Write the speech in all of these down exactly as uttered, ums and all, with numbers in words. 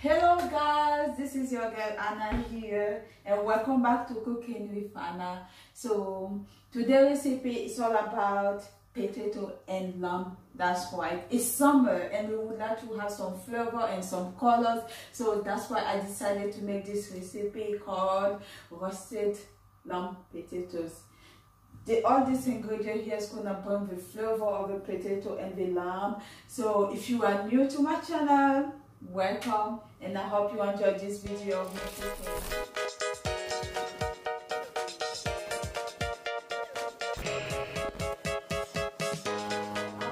Hello guys, this is your girl Anna here, and welcome back to Cooking with Anna. So today's recipe is all about potato and lamb that's white. It's summer and we would like to have some flavor and some colors, so that's why I decided to make this recipe called roasted lamb potatoes. The, all these ingredients here is going to bring the flavor of the potato and the lamb. So if you are new to my channel, welcome, and I hope you enjoyed this video. Our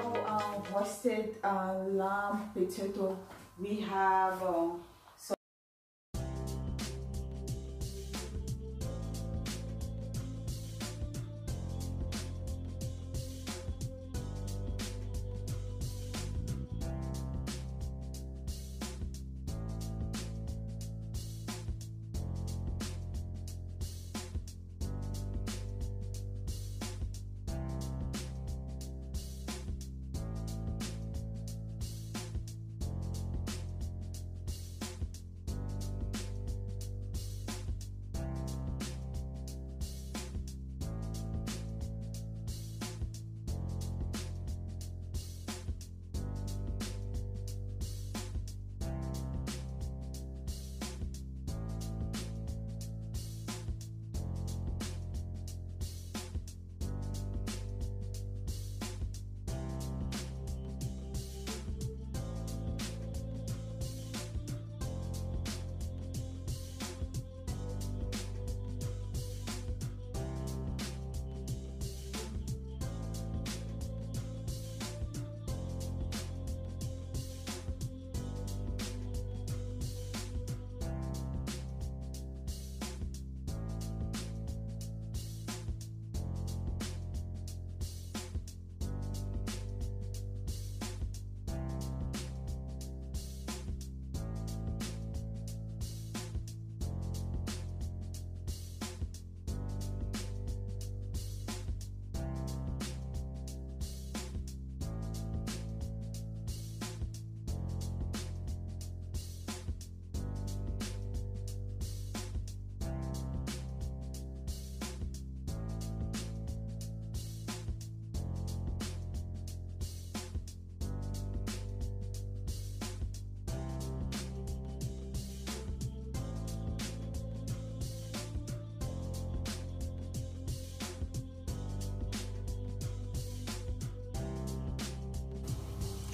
uh, roasted uh, lamb potato, we have uh,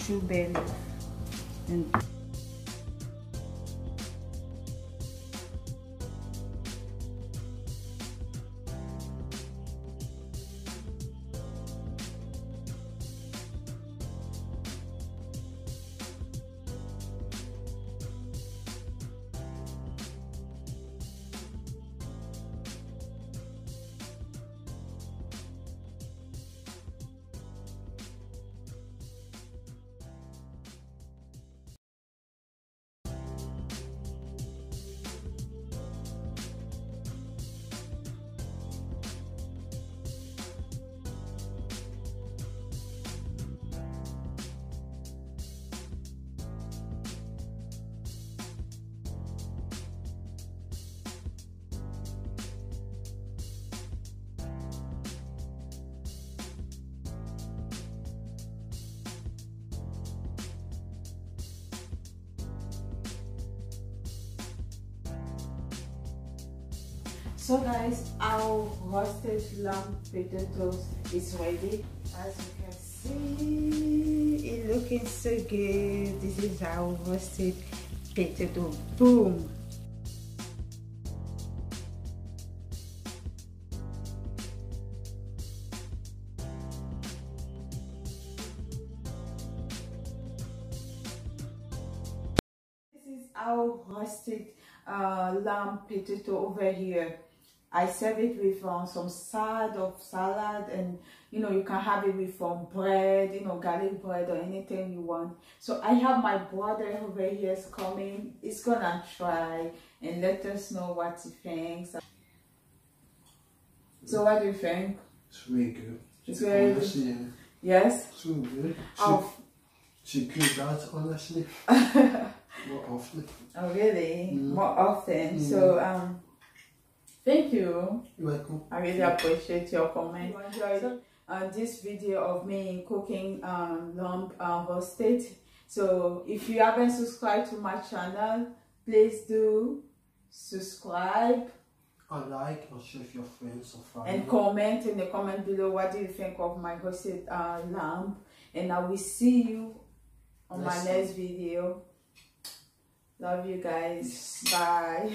two berries and So guys, our roasted lamb potatoes is ready. As you can see, it looking so good. This is our roasted potato. Boom! This is our roasted uh, lamb potato over here. I serve it with um, some side of salad, and you know, you can have it with um, bread, you know, garlic bread or anything you want. So I have my brother over here is coming. He's gonna try and let us know what he thinks. So what do you think? It's really good. It's very good. Yes? It's really good. She, she cooked that honestly. More often. Oh, really? Mm. More often. Mm. So, um, thank you. You're welcome. I really appreciate your comment. You enjoyed uh, this video of me cooking um, lump uh, roasted. So, if you haven't subscribed to my channel, please do subscribe. Or like or share with your friends or family. And comment in the comment below what do you think of my roasted uh, lamb. And I will see you on Let's my next see. video. Love you guys. Bye.